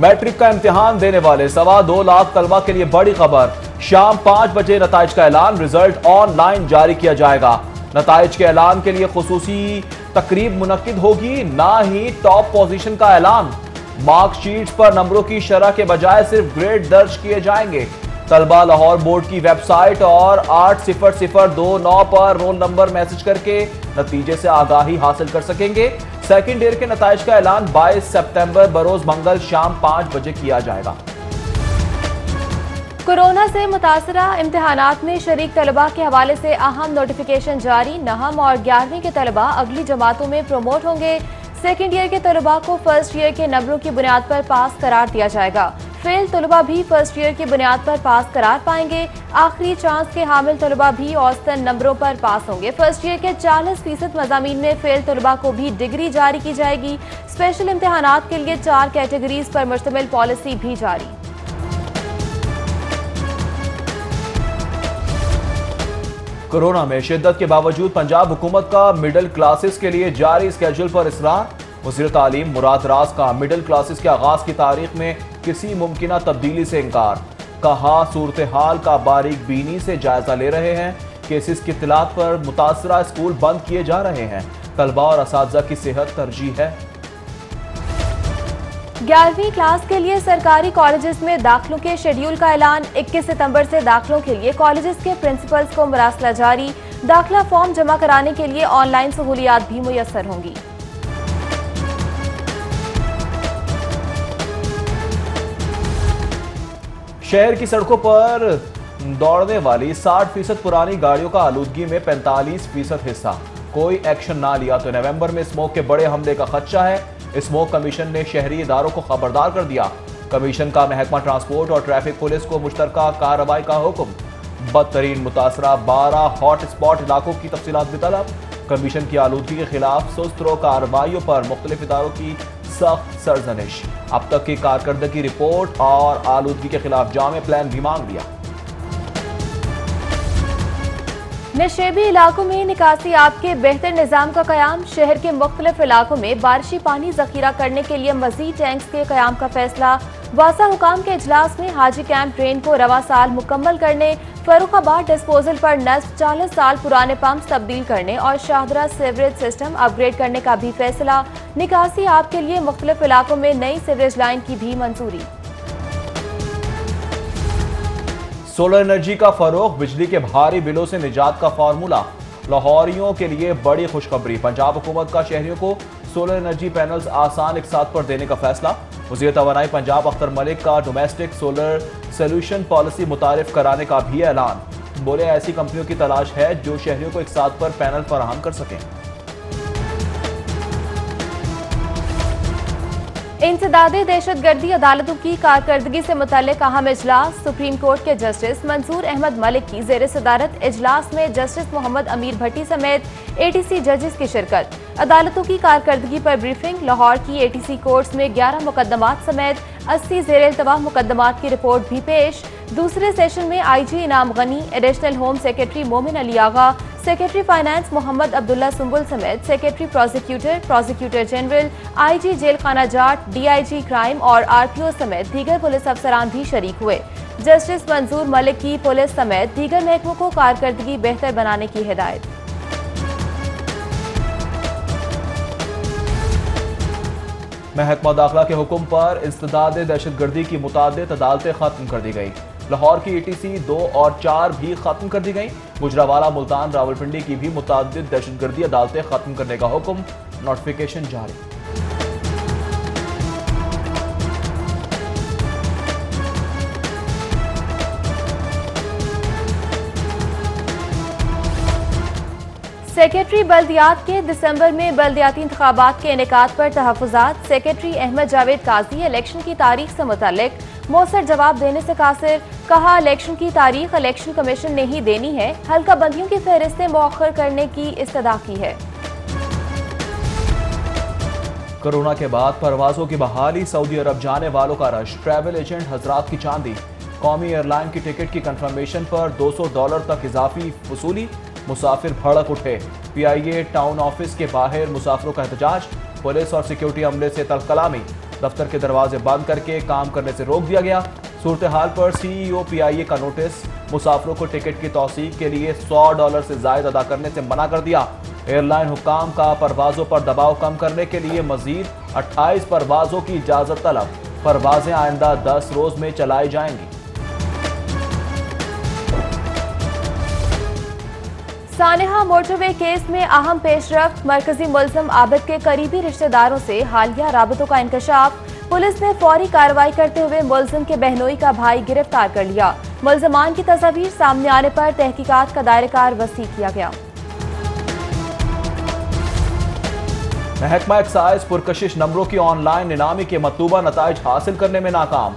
Matric का इम्तिहान देने वाले 2.25 लाख तलबा के लिए बड़ी खबर। शाम 5 बजे नताइज का ऐलान, रिजल्ट ऑनलाइन जारी किया जाएगा। नताइज के ऐलान के लिए खुसूसी तकरीब मुनक्किद होगी, ना ही टॉप पोजीशन का ऐलान। मार्कशीट पर नंबरों की शरह के बजाय सिर्फ ग्रेड दर्ज किए जाएंगे। तलबा लाहौर बोर्ड की वेबसाइट और 8002 पर रोल नंबर मैसेज करके नतीजे से आगाही हासिल कर सकेंगे। सेकंड ईयर के नताइज का ऐलान 22 सितंबर बरोज मंगल शाम 5 बजे किया जाएगा। कोरोना से मुतासरा इम्तिहानात में शरीक तलबा के हवाले से अहम नोटिफिकेशन जारी। नहम और 11वीं के तलबा अगली जमातों में प्रमोट होंगे। सेकेंड ईयर के तलबा को फर्स्ट ईयर के नंबरों की बुनियाद पर पास करार दिया जाएगा। फेल तलबा भी फर्स्ट ईयर की बुनियाद पर पास करार पाएंगे। आखिरी चांस के हामिल तलबा भी औसतन नंबरों पर पास होंगे। फर्स्ट ईयर के 40% मजामीन में फेल तलबा को भी डिग्री जारी की जाएगी। स्पेशल इम्तिहानात के लिए 4 कैटेगरीज पर मुश्तमिल पॉलिसी भी जारी। कोरोना में शिद्दत के बावजूद पंजाब हुकूमत का मिडिल क्लासेस के लिए जारी स्केड्यूल पर इसरार। वज़ीर तालीम मुराद राज का मिडिल क्लासेस के आगाज की तारीख में किसी मुमकिन तब्दीली से इनकार। कहा सूरत हाल का बारीक बीनी से जायजा ले रहे हैं। केसेस की इत्तलात पर मुतासरा स्कूल बंद किए जा रहे हैं। तलबा और असातिज़ा की सेहत तरजीह है। 11वीं क्लास के लिए सरकारी कॉलेजेस में दाखिलों के शेड्यूल का ऐलान। 21 सितंबर से दाखिलों के लिए कॉलेजेस के प्रिंसिपल्स को मरासला जारी। दाखिला फॉर्म जमा कराने के लिए ऑनलाइन सहूलियात भी मुयस्सर होंगी। शहर की सड़कों पर दौड़ने वाली 60% पुरानी गाड़ियों का आलूदगी में 45% हिस्सा। कोई एक्शन ना लिया तो नवंबर में स्मोक के बड़े हमले का खदशा है। स्मोक कमीशन ने शहरी इदारों को खबरदार कर दिया। कमीशन का महकमा ट्रांसपोर्ट और ट्रैफिक पुलिस को मुश्तरका कार्रवाई का हुक्म। बदतरीन मुतासरा 12 हॉट स्पॉट इलाकों की तफसीलात भी तलब। कमीशन की आलूदगी के खिलाफ सुस्तरो कार्रवाइयों पर मुख्तलिफ इदारों की सख्त सरजनिश। अब तक की कारकर्दगी रिपोर्ट और आलूदगी के खिलाफ जामे प्लान भी मांग लिया। नशेबी इलाकों में निकासी आपके बेहतर निज़ाम का कयाम। शहर के मुख्तलिफ इलाकों में बारिशी पानी जखीरा करने के लिए मजीद टैंक्स के कयाम का फैसला। वासा हुकाम के इजलास में हाजी कैंप ड्रेन को रवा साल मुकम्मल करने, फरुखाबाद डिस्पोजल पर नस्ब 40 साल पुराने पंप तब्दील करने और शाहदरा सीवरेज सिस्टम अपग्रेड करने का भी फैसला। निकासी आप के लिए मुख्तलिफ इलाकों में नई सीवरेज लाइन की भी मंजूरी। सोलर एनर्जी का फरोग, बिजली के भारी बिलों से निजात का फार्मूला। लाहौरियों के लिए बड़ी खुशखबरी, पंजाब हुकूमत का शहरियों को सोलर एनर्जी पैनल्स आसान एक साथ पर देने का फैसला। वज़ीर तवानाई पंजाब अख्तर मलिक का डोमेस्टिक सोलर सोल्यूशन पॉलिसी मुतारिफ कराने का भी ऐलान। बोले ऐसी कंपनियों की तलाश है जो शहरियों को एक साथ पर पैनल फराहम कर सकें। इंसदादे दहशतगर्दी अदालतों की कारकर्दगी से मुतल्लिक अहम इजलास। सुप्रीम कोर्ट के जस्टिस मंसूर अहमद मलिक की जेर सदारत इजलास में जस्टिस मोहम्मद अमीर भट्टी समेत ATC जजेस की शिरकत। अदालतों की कारकर्दगी पर ब्रीफिंग। लाहौर की ATC कोर्ट्स में 11 मुकदमात समेत 80 जेर अल्तवा मुकदमात की रिपोर्ट भी पेश। दूसरे सेशन में IG इनाम Ghani, additional home secretary Momin Ali Agha, secretary finance Mohammad Abdullah Subol समेत secretary prosecutor, prosecutor general, IG jail खाना जाट, DIG क्राइम और RPO समेत दीगर पुलिस अफसरान भी शरीक हुए। जस्टिस मंजूर मलिक की पुलिस समेत दीगर महकमों को कारकर्दगी बेहतर बनाने की हिदायत। महकमा दाखिला के हुक्म पर इंसदादे दहशतगर्दी की मुतादिद अदालतें खत्म कर दी गई। लाहौर की ATC 2 और 4 भी खत्म कर दी गई। गुजरावाला, मुल्तान, रावलपिंडी की भी मुतादिद दहशतगर्दी अदालतें खत्म करने का हुक्म, नोटिफिकेशन जारी। सेक्रेटरी बल्दियात के दिसंबर में बल्दियाती इंतखाबात के इनेकाद पर तहफुजात। सेक्रेटरी अहमद जावेद काजी इलेक्शन की तारीख से मुतालिक मौसर जवाब देने से कासिर। कहा इलेक्शन की तारीख इलेक्शन कमीशन ने ही देनी है। हल्का बंदियों की फहरिस्तें मौखर करने की इस्तदा की है। कोरोना के बाद परवाजों की बहाली, सऊदी अरब जाने वालों का रश। ट्रैवल एजेंट हजरात की चांदी, कौमी एयरलाइन की टिकट की कंफर्मेशन पर $200 तक इजाफी वसूली। मुसाफिर भड़क उठे। PIA टाउन ऑफिस के बाहर मुसाफिरों का एहतजाज। पुलिस और सिक्योरिटी अमले से तलकलामी। दफ्तर के दरवाजे बंद करके काम करने से रोक दिया गया। सूरत हाल पर सीईओ PIA का नोटिस, मुसाफिरों को टिकट की तौसीक के लिए $100 से जायद अदा करने से मना कर दिया। एयरलाइन हुकाम का परवाजों पर दबाव कम करने के लिए मजीद 28 परवाजों की इजाजत तलब। परवाजें आइंदा 10 रोज में चलाई जाएंगी। सानेहा मोटरवे केस में अहम पेशरफ्त, मरकजी मुल्ज़िम आबिद के करीबी रिश्तेदारों से हालिया राबतों का इंकशाफ। पुलिस ने फौरी कार्रवाई करते हुए मुल्ज़िम के बहनोई का भाई गिरफ्तार कर लिया। मुल्ज़िमान की तस्वीर सामने आने पर तहकीकात का दायरेकार वसी किया गया। महकमा एक्साइज पुरकशिश नंबरों की ऑनलाइन नीलामी के मतलूबा नताइज हासिल करने में नाकाम।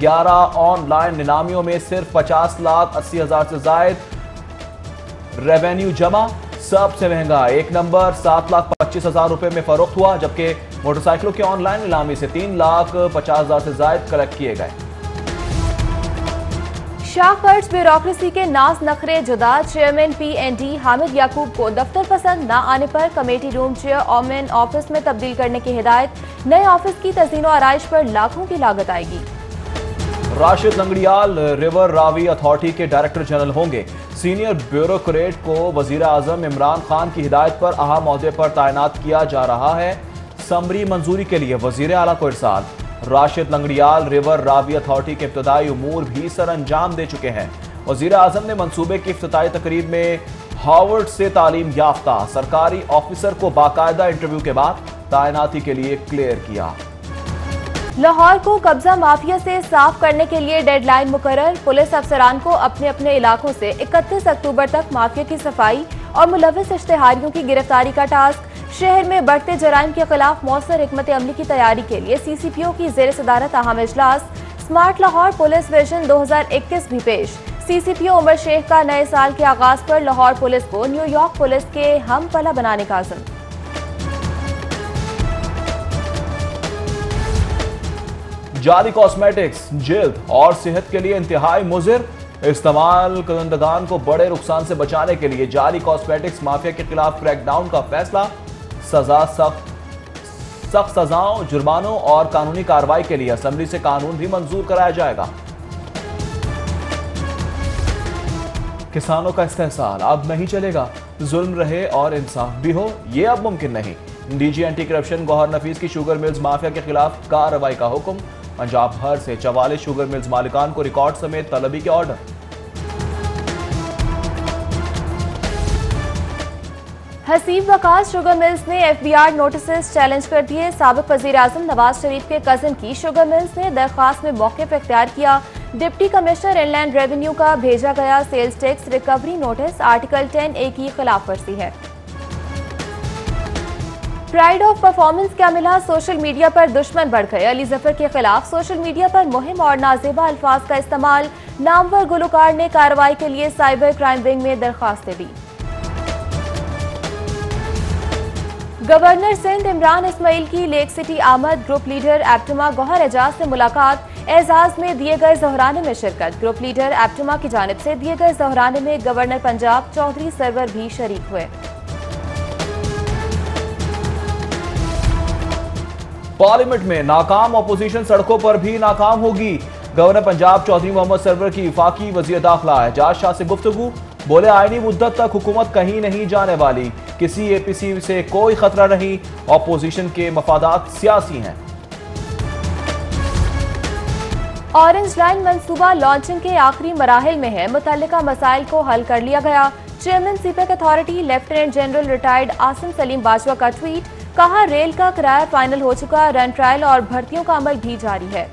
11 ऑनलाइन नीलामियों में सिर्फ 50,80,000 से जायद रेवेन्यू जमा। सबसे महंगा एक नंबर 7,25,000 रुपए में फरोख्त हुआ, जबकि मोटरसाइकिलों की ऑनलाइन नीलामी से 3,50,000 से जायद कलेक्ट किए गए। शाह कर्ज ब्यूरोक्रेसी के नाज नखरे जुदा। चेयरमैन PND हामिद याकूब को दफ्तर पसंद न आने पर कमेटी रूम चेयरमैन ऑफिस में तब्दील करने की हिदायत। नए ऑफिस की तज़ीनो आराइश पर लाखों की लागत आएगी। राशिद लंगड़ियाल रिवर रावी अथॉरिटी के डायरेक्टर जनरल होंगे। सीनियर ब्यूरोक्रेट को वजीर आजम इमरान खान की हिदायत पर अहम अहदे पर तैनात किया जा रहा है। समरी मंजूरी के लिए वजीर आला को इरसाल। राशिद लंगड़ियाल रिवर रावी अथॉरिटी के इब्तदाई उमूर भी सर अंजाम दे चुके हैं। वजीर आजम ने मनसूबे की इफ्तिताई तकरीब में हार्वर्ड से तालीम याफ्ता सरकारी ऑफिसर को बाकायदा इंटरव्यू के बाद तैनाती के लिए क्लियर किया। लाहौर को कब्जा माफिया से साफ करने के लिए डेडलाइन मुकर्रर। पुलिस अफसरान को अपने अपने इलाकों से 31 अक्टूबर तक माफिया की सफाई और मुलविस इश्तेहारियों की गिरफ्तारी का टास्क। शहर में बढ़ते जराइम के खिलाफ मौसर हिकमत अमली की तैयारी के लिए CCPO की जेर सदारत अहम इजलास। स्मार्ट लाहौर पुलिस विजन 2021 भी पेश। CCPO उमर शेख का नए साल के आगाज पर लाहौर पुलिस को न्यूयॉर्क पुलिस के हम पला बनाने का अज़्म। जाली कॉस्मेटिक्स जल्द और सेहत के लिए इंतहाई मुजिर। इस्तेमाल करंदगान को बड़े नुकसान से बचाने के लिए जाली कॉस्मेटिक्स माफिया के खिलाफ क्रैकडाउन का फैसला। सजा सख्त सजाओं, जुर्मानों और कानूनी कार्रवाई के लिए असेंबली से कानून भी मंजूर कराया जाएगा। किसानों का इस्तेहसाल अब नहीं चलेगा, जुल्म रहे और इंसाफ भी हो ये अब मुमकिन नहीं। DG anti corruption Gohar Nafees की शुगर मिल्स माफिया के खिलाफ कार्रवाई का हुक्म। पंजाब भर से 44 शुगर मिल्स मालिकान को रिकॉर्ड समेत तलबी के order. Haseeb Waqas sugar mills ने FBR नोटिस चैलेंज कर दिए। साबिक वजीर आजम नवाज शरीफ के कजन की शुगर मिल्स ने दरख्वास्त में मौके पर इख्तियार किया। डिप्टी कमिश्नर इनलैंड रेवेन्यू का भेजा गया sales tax recovery notice article 10A की खिलाफ वर्जी है। प्राइड ऑफ परफॉर्मेंस क्या मिला, सोशल मीडिया पर दुश्मन बढ़ गए। अली जफर के खिलाफ सोशल मीडिया पर मुहिम और नाजेबा अल्फाज का इस्तेमाल। नामवर गुलकार ने कार्रवाई के लिए साइबर क्राइम विंग में दरख्वास्त दी। गवर्नर सिंध इमरान इस्माइल की लेक सिटी आमद। ग्रुप लीडर एप्टिमा गौहर एजाज से मुलाकात। एजाज में दिए गए जहराने में शिरकत। ग्रुप लीडर एप्टिमा की जानिब से दिए गए जहराने में गवर्नर पंजाब चौधरी सरवर भी शरीक हुए। पार्लियामेंट में नाकाम अपोजिशन सड़कों पर भी नाकाम होगी। गवर्नर पंजाब चौधरी मोहम्मद सरवर की वफाकी वजीर दाखिला एजाज शाह से गुफ्तगू। बोले आईनी मुद्दत तक हुकूमत कहीं नहीं जाने वाली, किसी APC से कोई खतरा नहीं, अपोजिशन के मफादात सियासी हैं। ऑरेंज लाइन मंसूबा लॉन्चिंग के आखिरी मराहिल में है, मुतल्लिका मसाइल को हल कर लिया गया। Chairman CPEC authority lieutenant general retired Asim Saleem Bajwa का ट्वीट, कहा रेल का किराया फाइनल हो चुका, रन ट्रायल और भर्तियों का अमल भी जारी है।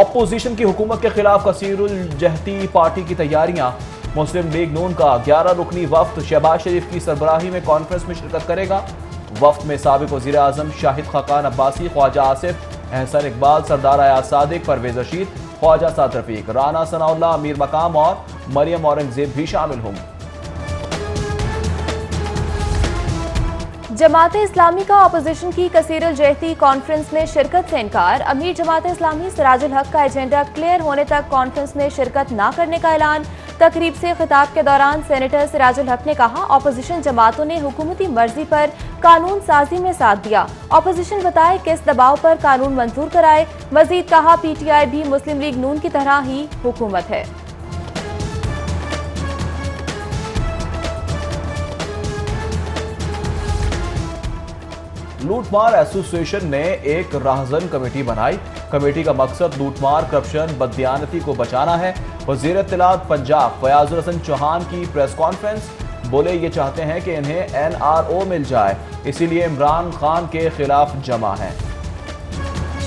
ऑपोजिशन की हुकूमत के खिलाफ कसीरुल जहती पार्टी की तैयारियां। मुस्लिम लीग नून का 11 रुकनी वफ्त शहबाज शरीफ की सरबराही में कॉन्फ्रेंस में शिरकत करेगा। वफ्त में साबिक वजीर आजम शाहिद खाकान अब्बासी, ख्वाजा आसिफ, एहसन इकबाल, सरदार आयाज सादिक, परवेज रशीद, ख्वाजा साद रफीक, राना सनाउल्लाह, अमीर मकाम और मरियम औरंगजेब भी शामिल होंगी। जमात इस्लामी का अपोजिशन की कसीरुल जहती कॉन्फ्रेंस में शिरकत से इनकार। अमीर जमात इस्लामी सिराज उल हक का एजेंडा क्लियर होने तक कॉन्फ्रेंस में शिरकत ना करने का ऐलान। तकरीब से खिताब के दौरान सेनेटर सिराज उल हक ने कहा, अपोजिशन जमातों ने हुकूमती मर्जी पर कानून साजी में साथ दिया। अपोजिशन बताए किस दबाव पर कानून मंजूर कराए। मजीद कहा, PTI भी मुस्लिम लीग नून की तरह ही हुकूमत है। लूटमार एसोसिएशन ने एक राहजन कमेटी बनाई। कमेटी का मकसद लूटमार, करप्शन, बददियानती को बचाना है। वजीर इत्तलात पंजाब फयाजुल हसन चौहान की प्रेस कॉन्फ्रेंस, बोले ये चाहते हैं कि इन्हें NRO मिल जाए, इसीलिए इमरान खान के खिलाफ जमा है।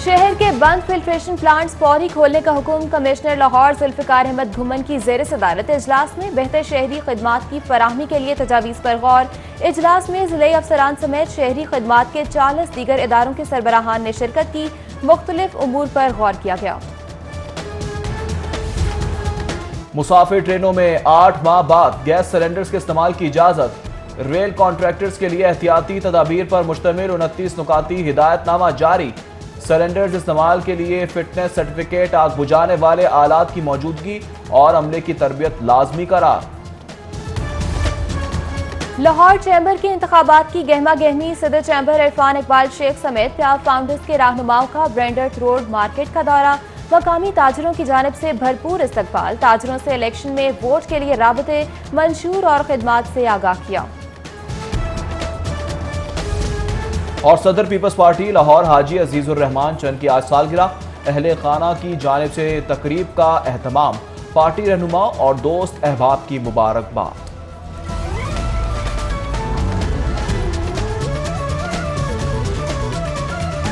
शहर के बंद फिल्ट्रेशन प्लांट्स फौरी खोलने का हुक्म। कमिश्नर लाहौर जुल्फिकार अहमद घुमन की जेर सदारत इजलास में बेहतर शहरी खदमात की फराहमी के लिए तजावीज़ पर गौर। इजलास में जिले अफसरान समेत शहरी खदमात के 40 दीगर इदारों के सरबराहान ने शिरकत की। मुख्तलिफ उमूर पर गौर किया गया। मुसाफिर ट्रेनों में 8 माह बाद गैस सिलेंडर्स के इस्तेमाल की इजाजत। रेल कॉन्ट्रैक्टर्स के लिए एहतियाती तदाबीर पर मुश्तमिल 29 नुकाती हिदायतनामा जारी। सिलेंडर्स इस्तेमाल के लिए फिटनेस सर्टिफिकेट, आग बुझाने वाले आलात की मौजूदगी और अमले की तरबियत लाजमी करार। लाहौर चैम्बर के इंतखाबात की गहमा गहमी। सदर चैम्बर इरफान इकबाल शेख समेत प्याज फाउंडर्स के रहनुमाओं का ब्रेंडर्थ रोड मार्केट का दौरा। मकामी ताजरों की जानिब से भरपूर इस्तकबाल। ताजरों से इलेक्शन में वोट के लिए राबते, मंशूर और खिदमात से आगाह किया। और सदर पीपल्स पार्टी लाहौर हाजी अजीजुर रहमान चंद की आज सालगिरह। अहले खाना की जानिब से तकरीब का एहतमाम। पार्टी रहनुमा और दोस्त अहबाब की मुबारकबाद।